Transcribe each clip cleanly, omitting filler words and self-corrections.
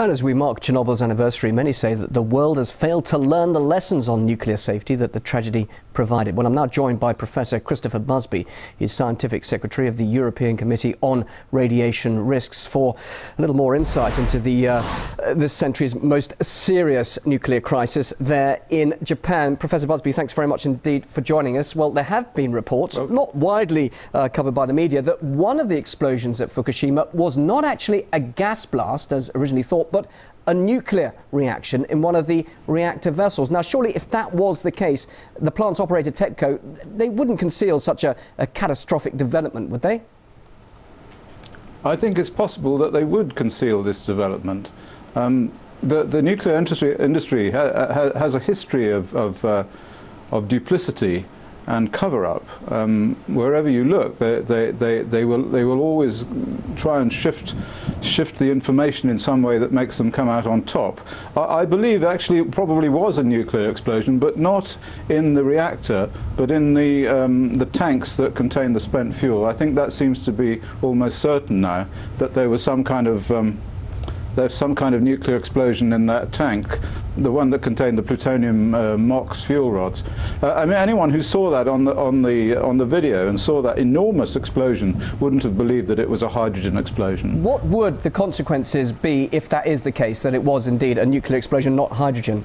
And as we mark Chernobyl's anniversary, many say that the world has failed to learn the lessons on nuclear safety that the tragedy provided. Well, I'm now joined by Professor Christopher Busby. He's Scientific Secretary of the European Committee on Radiation Risks, for a little more insight into this century's most serious nuclear crisis there in Japan. Professor Busby, thanks very much indeed for joining us. Well, there have been reports, not widely covered by the media, that one of the explosions at Fukushima was not actually a gas blast, as originally thought, but a nuclear reaction in one of the reactor vessels. Now, surely if that was the case, the plant's operator, TEPCO, they wouldn't conceal such a catastrophic development, would they? I think it's possible that they would conceal this development. The nuclear industry has a history of duplicity and cover-up. Wherever you look, they will always try and shift the information in some way that makes them come out on top. I believe actually it probably was a nuclear explosion, but not in the reactor, but in the tanks that contain the spent fuel. I think that seems to be almost certain now, that there was some kind of nuclear explosion in that tank, the one that contained the plutonium MOX fuel rods. I mean, anyone who saw that on the video and saw that enormous explosion wouldn't have believed that it was a hydrogen explosion. What would the consequences be if that is the case, that it was indeed a nuclear explosion, not hydrogen?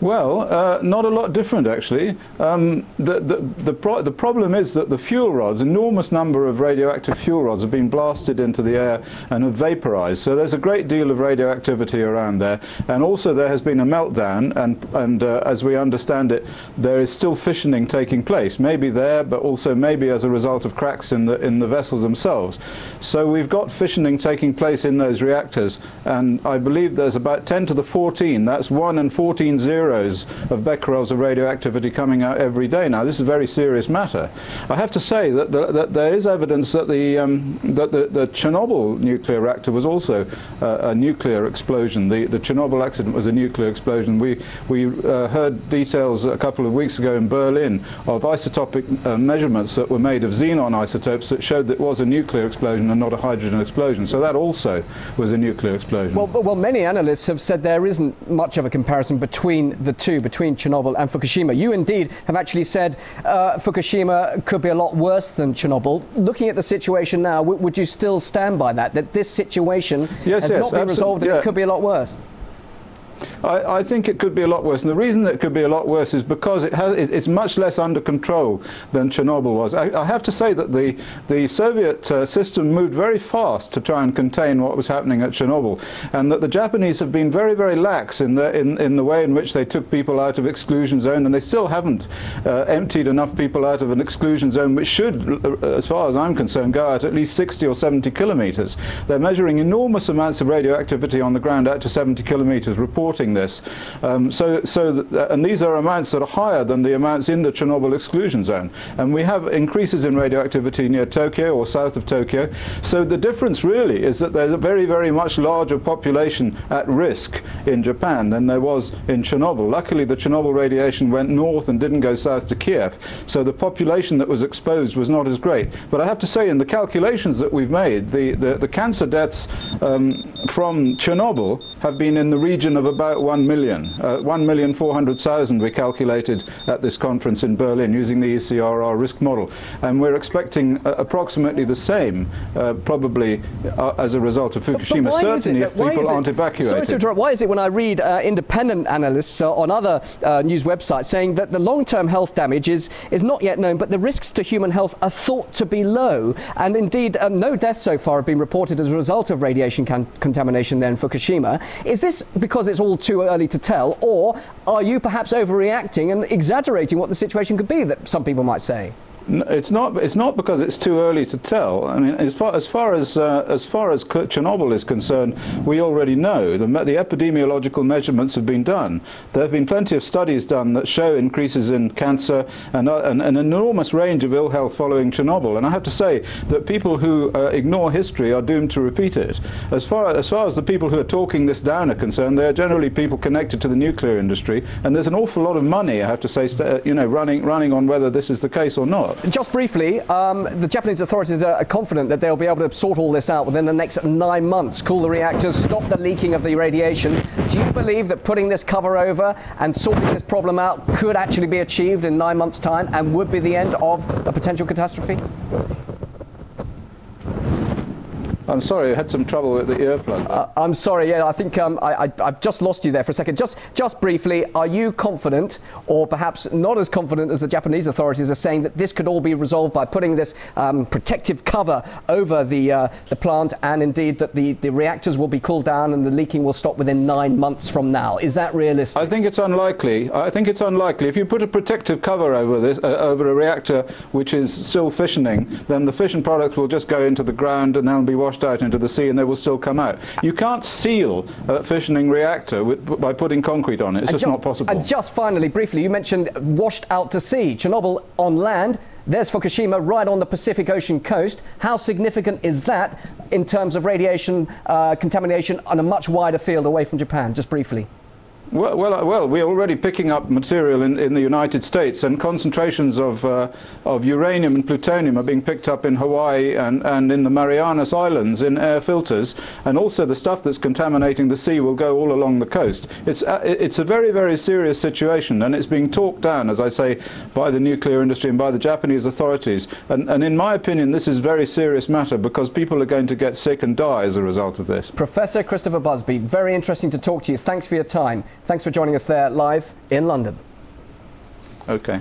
Well, not a lot different, actually. The problem is that the fuel rods, enormous number of radioactive fuel rods, have been blasted into the air and have vaporized. So there's a great deal of radioactivity around there. And also there has been a meltdown, and as we understand it, there is still fissioning taking place, maybe there, but also maybe as a result of cracks in the vessels themselves. So we've got fissioning taking place in those reactors, and I believe there's about 10 to the 14, that's 1 and 14 zeros, of becquerels of radioactivity coming out every day now. This is a very serious matter. I have to say that, that there is evidence that the Chernobyl nuclear reactor was also a nuclear explosion. The Chernobyl accident was a nuclear explosion. We heard details a couple of weeks ago in Berlin of isotopic measurements that were made of xenon isotopes that showed that it was a nuclear explosion and not a hydrogen explosion. So that also was a nuclear explosion. Well, many analysts have said there isn't much of a comparison between the two, between Chernobyl and Fukushima. You indeed have actually said Fukushima could be a lot worse than Chernobyl. Looking at the situation now, would you still stand by that, that this situation has not been resolved, and it could be a lot worse? I think it could be a lot worse, and the reason that it could be a lot worse is because it's much less under control than Chernobyl was. I have to say that the Soviet system moved very fast to try and contain what was happening at Chernobyl, and that the Japanese have been very, very lax in the way in which they took people out of exclusion zone, and they still haven't emptied enough people out of an exclusion zone which should, as far as I'm concerned, go out at least 60 or 70 kilometers. They're measuring enormous amounts of radioactivity on the ground out to 70 kilometers, reporting this. And these are amounts that are higher than the amounts in the Chernobyl exclusion zone. And we have increases in radioactivity near Tokyo or south of Tokyo. So the difference really is that there's a very, very much larger population at risk in Japan than there was in Chernobyl. Luckily, the Chernobyl radiation went north and didn't go south to Kiev. So the population that was exposed was not as great. But I have to say, in the calculations that we've made, the cancer deaths from Chernobyl have been in the region of about 1 million, 1,400,000 we calculated at this conference in Berlin using the ECRR risk model, and we're expecting approximately the same, probably as a result of Fukushima. But certainly, if people aren't evacuated. Sorry to interrupt. Why is it when I read independent analysts on other news websites saying that the long-term health damage is not yet known, but the risks to human health are thought to be low, and indeed no deaths so far have been reported as a result of radiation contamination there in Fukushima. Is this because it's all too early to tell, or are you perhaps overreacting and exaggerating what the situation could be, that some people might say? It's not because it's too early to tell. I mean, as far as Chernobyl is concerned, we already know the epidemiological measurements have been done. There have been plenty of studies done that show increases in cancer and an enormous range of ill health following Chernobyl. And I have to say that people who ignore history are doomed to repeat it. As far as the people who are talking this down are concerned, they are generally people connected to the nuclear industry, and there's an awful lot of money, I have to say, running on whether this is the case or not. Just briefly, the Japanese authorities are confident that they'll be able to sort all this out within the next 9 months, cool the reactors, stop the leaking of the radiation. Do you believe that putting this cover over and sorting this problem out could actually be achieved in 9 months' time and would be the end of a potential catastrophe? I'm sorry, I had some trouble with the earplug. I'm sorry, yeah, I think I've just lost you there for a second. Just briefly, are you confident, or perhaps not as confident as the Japanese authorities are saying, that this could all be resolved by putting this protective cover over the plant, and indeed that the reactors will be cooled down and the leaking will stop within 9 months from now? Is that realistic? I think it's unlikely. I think it's unlikely. If you put a protective cover over this, over a reactor which is still fissioning, then the fission product will just go into the ground and then be washed out into the sea, and they will still come out. You can't seal a fissioning reactor by putting concrete on it. It's just not possible. And just finally, briefly, you mentioned washed out to sea. Chernobyl on land. There's Fukushima right on the Pacific Ocean coast. How significant is that in terms of radiation contamination on a much wider field away from Japan? Just briefly. Well, we're already picking up material in the United States, and concentrations of uranium and plutonium are being picked up in Hawaii and in the Marianas Islands in air filters, and also the stuff that's contaminating the sea will go all along the coast. It's a very, very serious situation, and it's being talked down, as I say, by the nuclear industry and by the Japanese authorities. And in my opinion, this is a very serious matter, because people are going to get sick and die as a result of this. Professor Christopher Busby, very interesting to talk to you. Thanks for your time. Thanks for joining us there live in London. Okay.